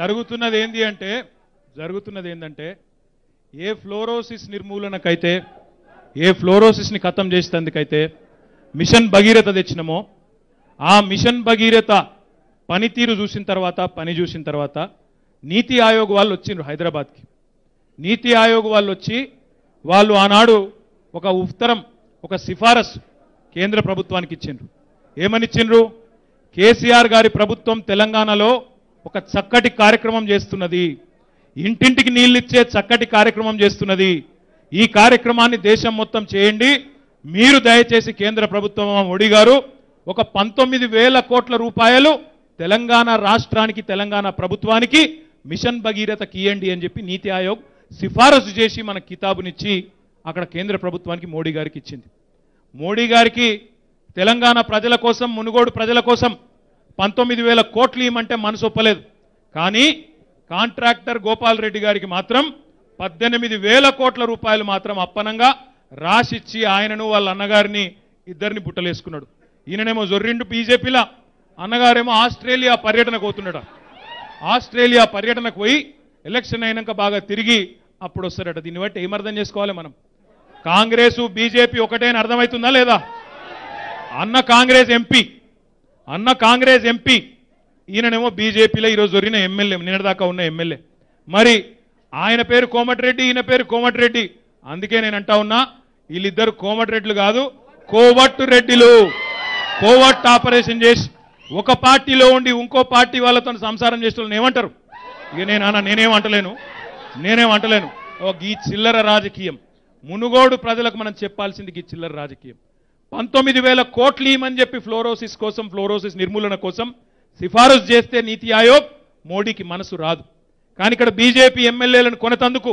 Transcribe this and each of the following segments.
జరుగుతున్నది ఏందంటే ఏ ఫ్లోరోసిస్ నిర్మూలనకైతే ఏ ఫ్లోరోసిస్ ని ఖతం చేసేందుకైతే మిషన్ భగీరథ తెచ్చినమో ఆ మిషన్ భగీరథ పనితీరు చూసిన తర్వాత నీతి ఆయోగ్ వాళ్ళు వచ్చిండ్రు హైదరాబాద్ కి. నీతి ఆయోగ్ వాళ్ళు వచ్చి వాళ్ళు ఆనాడు ఒక ఉత్తరం, ఒక సిఫారసు కేంద్ర ప్రభుత్వానికి ఇచ్చిండ్రు. ఏమని ఇచ్చిండ్రు? కేసీఆర్ గారి ప్రభుత్వం తెలంగాణలో ఒక చక్కటి కార్యక్రమం చేస్తున్నది, ఇంటింటికి నీళ్లు ఇచ్చే చక్కటి కార్యక్రమం చేస్తున్నది, ఈ కార్యక్రమాన్ని దేశం మొత్తం చేయండి, మీరు దయచేసి కేంద్ర ప్రభుత్వం మోడీ గారు ఒక 19,000 కోట్ల రూపాయలు తెలంగాణ రాష్ట్రానికి, తెలంగాణ ప్రభుత్వానికి మిషన్ భగీరథకి ఇవ్వండి అని చెప్పి నీతి ఆయోగ్ సిఫారసు చేసి మన కితాబునిచ్చి అక్కడ కేంద్ర ప్రభుత్వానికి మోడీ గారికి ఇచ్చింది. మోడీ గారికి తెలంగాణ ప్రజల కోసం, మునుగోడు ప్రజల కోసం 19,000 కోట్లు ఇవ్వమంటే మనసు ఒప్పలేదు, కానీ కాంట్రాక్టర్ గోపాల్ రెడ్డి గారికి మాత్రం 18,000 కోట్ల రూపాయలు మాత్రం అప్పనంగా రాసిచ్చి ఆయనను వాళ్ళ అన్నగారిని ఇద్దరిని బుట్టలేసుకున్నాడు. ఈయననేమో జొర్రిండు బీజేపీలా, అన్నగారేమో ఆస్ట్రేలియా పర్యటనకు పోతున్నాడు. ఆస్ట్రేలియా పర్యటనకు పోయి ఎలక్షన్ అయినాక బాగా తిరిగి అప్పుడు వస్తారట. దీన్ని బట్టి ఏమర్థం చేసుకోవాలి మనం? కాంగ్రెసు బీజేపీ ఒకటే అని అర్థమవుతుందా లేదా? అన్న కాంగ్రెస్ ఎంపీ, ఈయననేమో బీజేపీలో ఈరోజు జరిగిన ఎమ్మెల్యే, నిన్నటిదాకా ఉన్న ఎమ్మెల్యే. మరి ఆయన పేరు కోమటిరెడ్డి, ఈయన పేరు కోమటిరెడ్డి. అందుకే నేను అంటా ఉన్నా, వీళ్ళిద్దరు కోమటిరెడ్లు కాదు, కోవట్టు రెడ్డిలు. కోవట్టు ఆపరేషన్ చేసి ఒక పార్టీలో ఉండి ఇంకో పార్టీ వాళ్ళతో సంసారం చేసే వాళ్ళని ఏమంటారు? ఇక నేనేం అంటలేను. ఈ చిల్లర రాజకీయం మునుగోడు ప్రజలకు మనం చెప్పాల్సింది. ఈ చిల్లర రాజకీయం 19,000 కోట్లు ఇమని చెప్పి ఫ్లోరోసిస్ కోసం, ఫ్లోరోసిస్ నిర్మూలన కోసం సిఫారసు చేస్తే నీతి ఆయోగ్ మోడీకి మనసు రాదు. కానీ ఇక్కడ బీజేపీ ఎమ్మెల్యేలను కొనేతందుకు,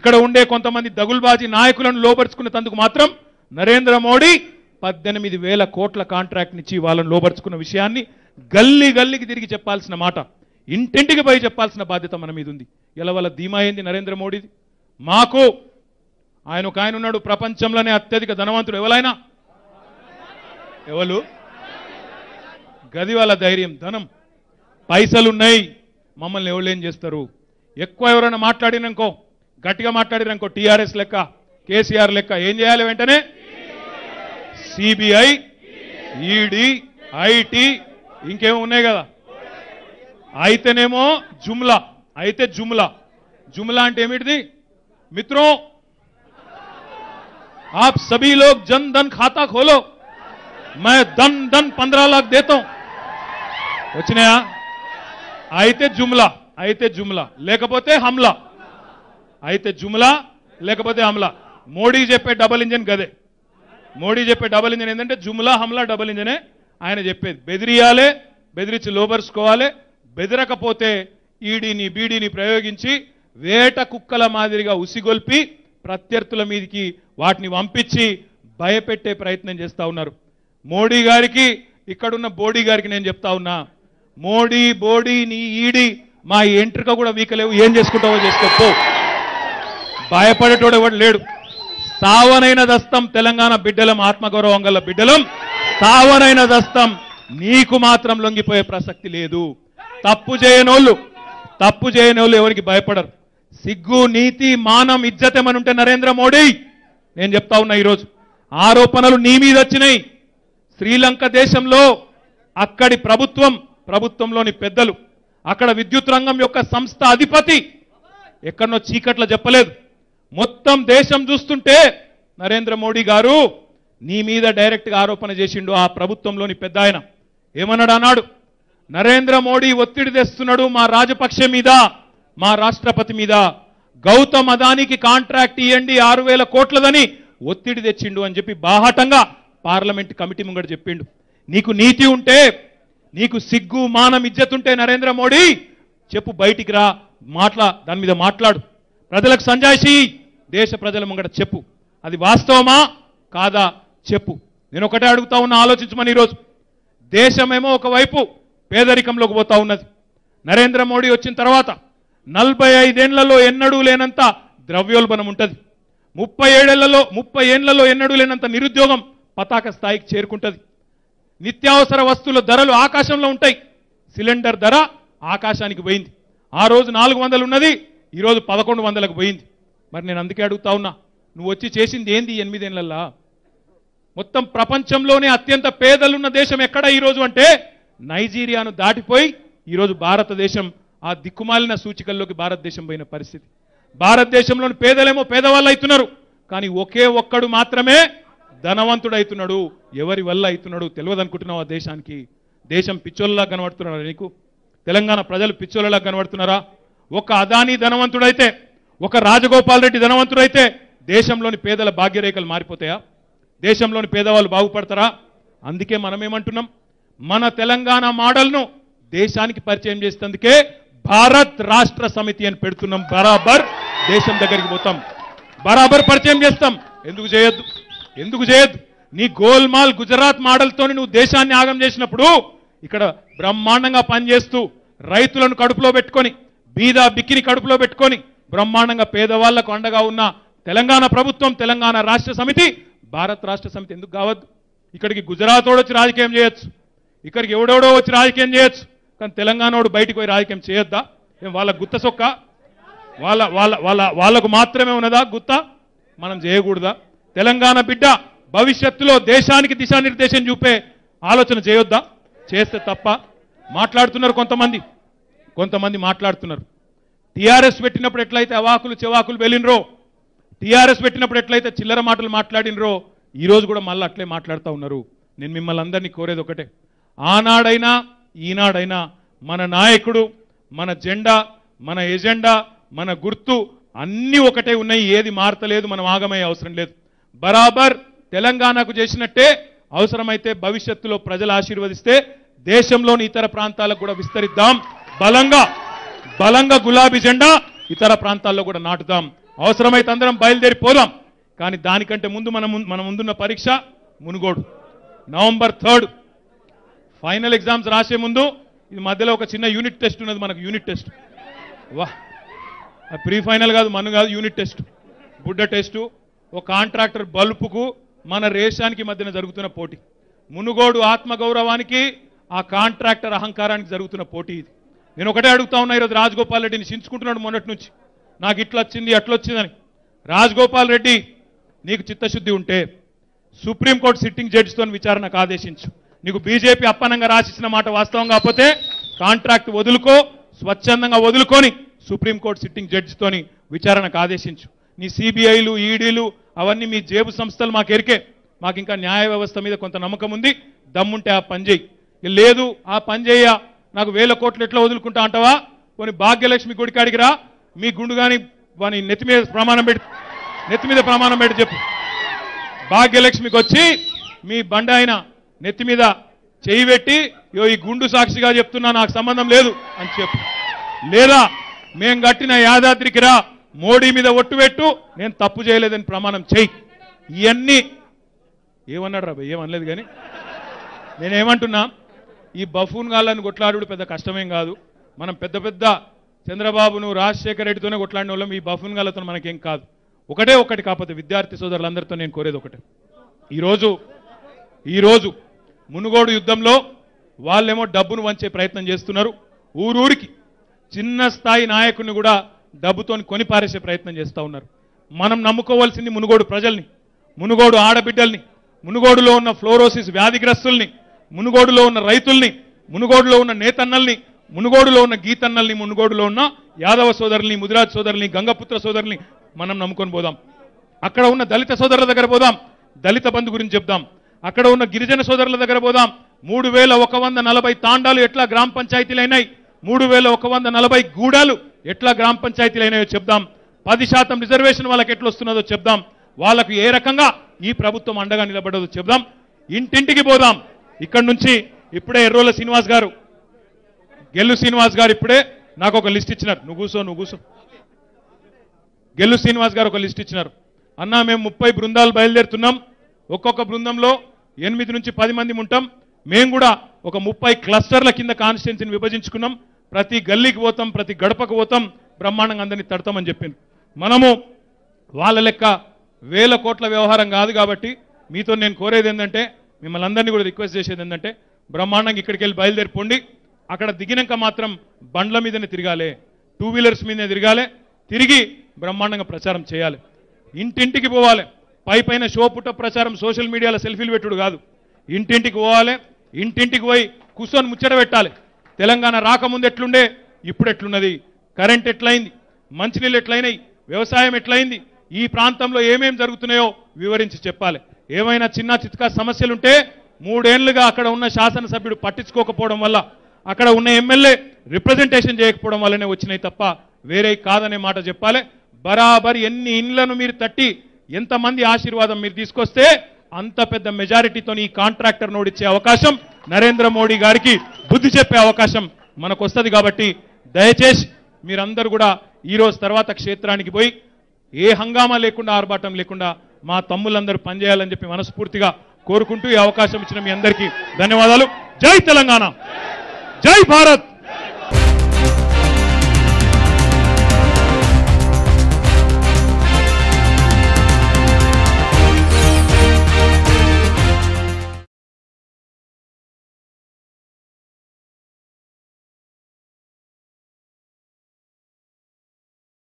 ఇక్కడ ఉండే కొంతమంది దగుల్బాజీ నాయకులను లోపరుచుకునేందుకు మాత్రం నరేంద్ర మోడీ 18,000 కోట్ల కాంట్రాక్ట్ ఇచ్చి వాళ్ళని లోపరుచుకున్న విషయాన్ని గల్లీ గల్లీకి తిరిగి చెప్పాల్సిన మాట, ఇంటింటికి పోయి చెప్పాల్సిన బాధ్యత మన మీద ఉంది. ఇలా వాళ్ళ ధీమా ఏంది నరేంద్ర మోడీది? మాకు ఆయన ఉన్నాడు, ప్రపంచంలోనే అత్యధిక ధనవంతుడు. ఎవరు గది? వాళ్ళ ధైర్యం, ధనం, పైసలున్నాయి, మమ్మల్ని ఎవరేం చేస్తారు? ఎక్కువ ఎవరైనా మాట్లాడిననుకో, గట్టిగా మాట్లాడిననుకో, టీఆర్ఎస్ లెక్క, కేసీఆర్ లెక్క, ఏం చేయాలి? వెంటనే సిబిఐ, ఈడీ, ఐటీ, ఇంకేమో ఉన్నాయి కదా. అయితేనేమో జుమ్లా అంటే ఏమిటిది మిత్రో? ఆప్ సభీ లోగ్ జన్ ధన్ ఖాతా ఖోలో, मैं दन दन 15 लाख देता हूं. वचना అయితే జుమ్లా లేకపోతే హమ్లా, మోడీ చెప్పే డబుల్ ఇంజన్ గదే. మోడీ చెప్పే డబుల్ ఇంజన్ ఏంటంటే జుమ్లా, హమ్లా, డబుల్ ఇంజనే ఆయన చెప్పేది. బెదిరియాలే, బెదిరించి లోబరుచుకోవాలి, బెదిరకపోతే ఈడీని బీడీని ప్రయోగించి వేట కుక్కల మాదిరిగా ఉసిగొల్పి ప్రత్యర్థుల మీదకి వాటిని పంపించి భయపెట్టే ప్రయత్నం చేస్తూ ఉన్నారు. మోడీ గారికి, ఇక్కడున్న బోడీ గారికి నేను చెప్తా ఉన్నా, మోడీ, బోడీ, నీ ఈడి, మా ఎంట్రిక కూడా వీకలేవు, ఏం చేసుకుంటావో చేసుకో, భయపడేటోడు ఎవడు లేడు. సావనైన దస్తం తెలంగాణ బిడ్డలం, ఆత్మగౌరవం గల బిడ్డలం, సావనైన దస్తం నీకు మాత్రం లొంగిపోయే ప్రసక్తి లేదు. తప్పు చేయనోళ్ళు ఎవరికి భయపడరు. సిగ్గు, నీతి, మానం, ఇజ్జతేమనుంటే నరేంద్ర మోడీ, నేను చెప్తా ఉన్నా, ఈరోజు ఆరోపణలు నీ మీద వచ్చినాయి. శ్రీలంక దేశంలో అక్కడి ప్రభుత్వంలోని పెద్దలు, అక్కడ విద్యుత్ రంగం యొక్క సంస్థ అధిపతి ఎక్కడనో చీకట్ల చెప్పలేదు, మొత్తం దేశం చూస్తుంటే నరేంద్ర మోడీ గారు నీ మీద డైరెక్ట్గా ఆరోపణ చేసిండు. ఆ ప్రభుత్వంలోని పెద్ద ఆయన ఏమన్నాడు? నరేంద్ర మోడీ ఒత్తిడి తెస్తున్నాడు మా రాజపక్ష మీద, మా రాష్ట్రపతి మీద, గౌతమ్ అదానికి కాంట్రాక్ట్ ఇవ్వండి 6,000 కోట్లదని ఒత్తిడి తెచ్చిండు అని చెప్పి బాహాటంగా పార్లమెంట్ కమిటీ ముంగడు చెప్పిండు. నీకు నీతి ఉంటే, నీకు సిగ్గు, మానం, ఇజ్జతుంటే నరేంద్ర మోడీ చెప్పు, బయటికి రా, దాని మీద మాట్లాడు, ప్రజలకు సంజాయిషి, దేశ ప్రజల ముంగడ చెప్పు. అది వాస్తవమా కాదా చెప్పు. నేను ఒకటే అడుగుతా ఉన్నా, ఆలోచించమని. ఈరోజు దేశమేమో ఒకవైపు పేదరికంలోకి పోతా ఉన్నది. నరేంద్ర మోడీ వచ్చిన తర్వాత 45 ఏళ్లలో ఎన్నడూ లేనంత ద్రవ్యోల్బణం ఉంటుంది, 30 ఏళ్లలో ఎన్నడూ లేనంత నిరుద్యోగం పతాక స్థాయికి చేరుకుంటుంది, నిత్యావసర వస్తువుల ధరలు ఆకాశంలో ఉంటాయి, సిలిండర్ ధర ఆకాశానికి పోయింది, ఆ రోజు 400 ఉన్నది ఈ రోజు 1100కు పోయింది మరి నేను అందుకే అడుగుతా ఉన్నా నువ్వు వచ్చి చేసింది ఏంది 8 ఏళ్లల్ల మొత్తం ప్రపంచంలోనే అత్యంత పేదలు ఉన్న దేశం ఎక్కడ ఈ రోజు అంటే నైజీరియాను దాటిపోయి ఈ రోజు భారతదేశం ఆ దిక్కుమాలిన సూచికల్లోకి భారతదేశం పోయిన పరిస్థితి భారతదేశంలోని పేదలేమో పేదవాళ్ళు అవుతున్నారు కానీ ఒకే ఒక్కడు మాత్రమే ధనవంతుడు అవుతున్నాడు ఎవరి వల్ల అవుతున్నాడు తెలువదు అనుకుంటున్నావు ఆ దేశానికి దేశం పిచ్చోళ్ళలా కనబడుతున్నారా నీకు తెలంగాణ ప్రజలు పిచ్చోళ్ళలా కనబడుతున్నారా ఒక అదానీ ధనవంతుడైతే ఒక రాజగోపాల్ రెడ్డి ధనవంతుడైతే దేశంలోని పేదల భాగ్యరేఖలు మారిపోతాయా దేశంలోని పేదవాళ్ళు బాగుపడతారా అందుకే మనం ఏమంటున్నాం మన తెలంగాణ మోడల్ను దేశానికి పరిచయం చేసేందుకే భారత్ రాష్ట్ర సమితి అని పెడుతున్నాం బరాబర్ దేశం దగ్గరికి పోతాం బరాబర్ పరిచయం చేస్తాం ఎందుకు చేయొద్దు నీ గోల్మాల్ గుజరాత్ మోడల్ తోని నువ్వు దేశాన్ని ఆగం చేసినప్పుడు ఇక్కడ బ్రహ్మాండంగా పనిచేస్తూ రైతులను కడుపులో పెట్టుకొని బీద బిక్కిని కడుపులో పెట్టుకొని బ్రహ్మాండంగా పేదవాళ్లకు అండగా ఉన్న తెలంగాణ ప్రభుత్వం తెలంగాణ రాష్ట్ర సమితి భారత్ రాష్ట్ర సమితి ఎందుకు కావద్దు ఇక్కడికి గుజరాతోడు వచ్చి రాజకీయం చేయొచ్చు ఇక్కడికి ఎవడెవడో వచ్చి రాజకీయం చేయొచ్చు కానీ తెలంగాణోడు బయటకు పోయి రాజకీయం చేయొద్దా ఏం వాళ్ళ గుత్త సొక్క వాళ్ళ వాళ్ళ వాళ్ళ వాళ్ళకు మాత్రమే ఉన్నదా గుత్త మనం చేయకూడదా తెలంగాణ బిడ్డ భవిష్యత్తులో దేశానికి దిశానిర్దేశం చూపే ఆలోచన చేయొద్దా చేస్తే తప్ప మాట్లాడుతున్నారు కొంతమంది మాట్లాడుతున్నారు టీఆర్ఎస్ పెట్టినప్పుడు ఎట్లయితే అవాకులు చెవాకులు వెళ్ళినరో టీఆర్ఎస్ పెట్టినప్పుడు ఎట్లయితే చిల్లర మాటలు మాట్లాడినరో ఈరోజు కూడా మళ్ళీ అట్లే మాట్లాడుతూ ఉన్నారు నేను మిమ్మల్ని అందరినీ కోరేది ఒకటే ఆనాడైనా ఈనాడైనా మన నాయకుడు మన జెండా మన ఎజెండా మన గుర్తు అన్నీ ఒకటే ఉన్నాయి ఏది మారతలేదు మనం ఆగమయ్యే అవసరం లేదు బరాబర్ తెలంగాణకు చేసినట్టే అవసరమైతే భవిష్యత్తులో ప్రజలు ఆశీర్వదిస్తే దేశంలోని ఇతర ప్రాంతాలకు కూడా విస్తరిద్దాం బలంగా గులాబీ జెండా ఇతర ప్రాంతాల్లో కూడా నాటుదాం అవసరమైతే అందరం బయలుదేరిపోదాం కానీ దానికంటే ముందు మన ముందున్న పరీక్ష మునుగోడు నవంబర్ 3 ఫైనల్ ఎగ్జామ్స్ రాసే ముందు ఇది మధ్యలో ఒక చిన్న యూనిట్ టెస్ట్ ఉన్నది మనకు యూనిట్ టెస్ట్ వా ప్రీ ఫైనల్ కాదు మను కాదు యూనిట్ టెస్ట్ బుడ్డ టెస్టు ఒక కాంట్రాక్టర్ బల్పుకు మన రేషానికి మధ్యన జరుగుతున్న పోటీ మునుగోడు ఆత్మగౌరవానికి ఆ కాంట్రాక్టర్ అహంకారానికి జరుగుతున్న పోటీ ఇది నేను ఒకటే అడుగుతా ఉన్నా ఈరోజు రాజగోపాల్ రెడ్డిని చించుకుంటున్నాడు మొన్నటి నుంచి నాకు ఇట్లొచ్చింది అట్లొచ్చిందని రాజగోపాల్ రెడ్డి నీకు చిత్తశుద్ధి ఉంటే సుప్రీంకోర్టు సిట్టింగ్ జడ్జితో విచారణకు ఆదేశించు నీకు బీజేపీ అప్పనంగా రాసిచ్చిన మాట వాస్తవం కాకపోతే కాంట్రాక్ట్ వదులుకో స్వచ్ఛందంగా వదులుకొని సుప్రీంకోర్టు సిట్టింగ్ జడ్జితోని విచారణకు ఆదేశించు నీ సిబిఐలు ఈడీలు అవన్నీ మీ జేబు సంస్థలు మాకు ఎరికే మాకు ఇంకా న్యాయ వ్యవస్థ మీద కొంత నమ్మకం ఉంది దమ్ముంటే ఆ పని చేయి లేదు ఆ పని చేయ నాకు 1000 కోట్లు ఎట్లా వదులుకుంటా అంటావా కొన్ని భాగ్యలక్ష్మి గుడికాడికి రా మీ గుండు కానీ వాని నెత్తి మీద ప్రమాణం పెట్టి చెప్పు భాగ్యలక్ష్మికి వచ్చి మీ బండ ఆయన నెత్తి మీద చేయి పెట్టి ఈ గుండు సాక్షిగా చెప్తున్నా నాకు సంబంధం లేదు అని చెప్పు లేదా మేము కట్టిన యాదాద్రికి రా మోడీ మీద ఒట్టు పెట్టు నేను తప్పు చేయలేదని ప్రమాణం చేయి ఇవన్నీ ఏమన్నాడు రాబాయ్ ఏమనలేదు కానీ నేనేమంటున్నా ఈ బఫూన్ గాళ్ళని కొట్లాడు పెద్ద కష్టమేం కాదు మనం పెద్ద చంద్రబాబును రాజశేఖర రెడ్డితోనే కొట్లాడిన వాళ్ళం ఈ బఫూన్ గాళ్ళతో మనకేం కాదు ఒకటి కాకపోతే విద్యార్థి సోదరులందరితో నేను కోరేది ఒకటే ఈరోజు మునుగోడు యుద్ధంలో వాళ్ళేమో డబ్బును వంచే ప్రయత్నం చేస్తున్నారు ఊరూరికి చిన్న స్థాయి నాయకుడిని కూడా డబ్బుతోని కొనిపారేసే ప్రయత్నం చేస్తూ ఉన్నారు మనం నమ్ముకోవాల్సింది మునుగోడు ప్రజల్ని మునుగోడు ఆడబిడ్డల్ని మునుగోడులో ఉన్న ఫ్లోరోసిస్ వ్యాధిగ్రస్తుల్ని మునుగోడులో ఉన్న రైతుల్ని మునుగోడులో ఉన్న నేతన్నల్ని మునుగోడులో ఉన్న గీతన్నల్ని మునుగోడులో ఉన్న యాదవ సోదరుల్ని ముదిరాజ్ సోదరుల్ని గంగపుత్ర సోదరుల్ని మనం నమ్ముకొని పోదాం అక్కడ ఉన్న దళిత సోదరుల దగ్గర పోదాం దళిత బంధు గురించి చెప్దాం అక్కడ ఉన్న గిరిజన సోదరుల దగ్గర పోదాం 3140 తాండాలు ఎట్లా గ్రామ పంచాయతీలైనాయి 3140 గూడాలు ఎట్లా గ్రామ పంచాయతీలైనాయో చెప్దాం 10% రిజర్వేషన్ వాళ్ళకి ఎట్లా వస్తున్నదో చెప్దాం వాళ్ళకు ఏ రకంగా ఈ ప్రభుత్వం అండగా నిలబడదో చెప్దాం ఇంటింటికి పోదాం ఇక్కడి నుంచి ఇప్పుడే ఎర్రోల శ్రీనివాస్ గారు గెల్లు శ్రీనివాస్ గారు ఇప్పుడే నాకు ఒక లిస్ట్ ఇచ్చినారు నువ్వు కూసో గెల్లు శ్రీనివాస్ గారు ఒక లిస్ట్ ఇచ్చినారు అన్నా మేము 30 బృందాలు బయలుదేరుతున్నాం ఒక్కొక్క బృందంలో 8 నుంచి 10 మంది ఉంటాం మేము కూడా ఒక 30 క్లస్టర్ల కింద కాన్స్టిట్యున్సీని విభజించుకున్నాం ప్రతి గల్లీకి పోతాం ప్రతి గడపకు పోతాం బ్రహ్మాండంగా అందరినీ తడతామని చెప్పింది మనము వాళ్ళ లెక్క 1000 కోట్ల వ్యవహారం కాదు కాబట్టి మీతో నేను కోరేది ఏంటంటే మిమ్మల్ని అందరినీ కూడా రిక్వెస్ట్ చేసేది ఏంటంటే బ్రహ్మాండంగా ఇక్కడికి వెళ్ళి బయలుదేరిపోండి అక్కడ దిగినాక మాత్రం బండ్ల మీదనే తిరగాలి టూ వీలర్స్ మీదనే తిరగాలి, తిరిగి బ్రహ్మాండంగా ప్రచారం చేయాలి, ఇంటింటికి పోవాలి. పైపైన షోపుట ప్రచారం సోషల్ మీడియాలో సెల్ఫీలు పెట్టుడు కాదు, ఇంటింటికి పోవాలి, ఇంటింటికి పోయి కూర్చొని ముచ్చట పెట్టాలి. తెలంగాణ రాకముందు ఎట్లుండే, ఇప్పుడు ఎట్లున్నది, కరెంట్ ఎట్లయింది, మంచినీళ్ళు ఎట్లయినాయి, వ్యవసాయం ఎట్లయింది, ఈ ప్రాంతంలో ఏమేమి జరుగుతున్నాయో వివరించి చెప్పాలి. ఏమైనా చిన్న చిత్కా సమస్యలుంటే 3 ఏళ్లుగా అక్కడ ఉన్న శాసనసభ్యుడు పట్టించుకోకపోవడం వల్ల, అక్కడ ఉన్న ఎమ్మెల్యే రిప్రజెంటేషన్ చేయకపోవడం వల్లనే వచ్చినాయి తప్ప వేరే కాదనే మాట చెప్పాలి. బరాబరి ఎన్ని ఇండ్లను మీరు తట్టి ఎంతమంది ఆశీర్వాదం మీరు తీసుకొస్తే అంత పెద్ద మెజారిటీతో ఈ కాంట్రాక్టర్ నోడిచ్చే అవకాశం నరేంద్ర మోడీ గారికి బుద్ధి చెప్పే అవకాశం మనకు వస్తుంది. కాబట్టి దయచేసి మీరందరూ కూడా ఈరోజు తర్వాత క్షేత్రానికి పోయి ఏ హంగామా లేకుండా, ఆర్భాటం లేకుండా మా తమ్ములందరూ పనిచేయాలని చెప్పి మనస్ఫూర్తిగా కోరుకుంటూ ఈ అవకాశం ఇచ్చిన మీ అందరికీ ధన్యవాదాలు. జై తెలంగాణ, జై భారత్.